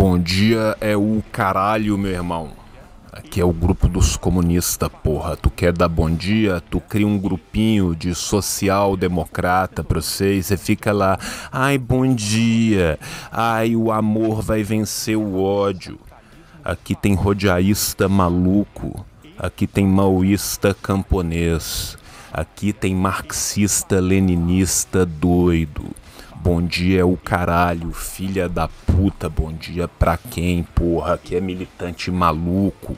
Bom dia é o caralho, meu irmão. Aqui é o grupo dos comunistas, porra. Tu quer dar bom dia? Tu cria um grupinho de social-democrata pra vocês. Você fica lá, ai, bom dia. Ai, o amor vai vencer o ódio. Aqui tem rodeaísta maluco. Aqui tem maoísta camponês. Aqui tem marxista-leninista doido. Bom dia é o caralho, filha da puta, bom dia pra quem, porra, que é militante maluco.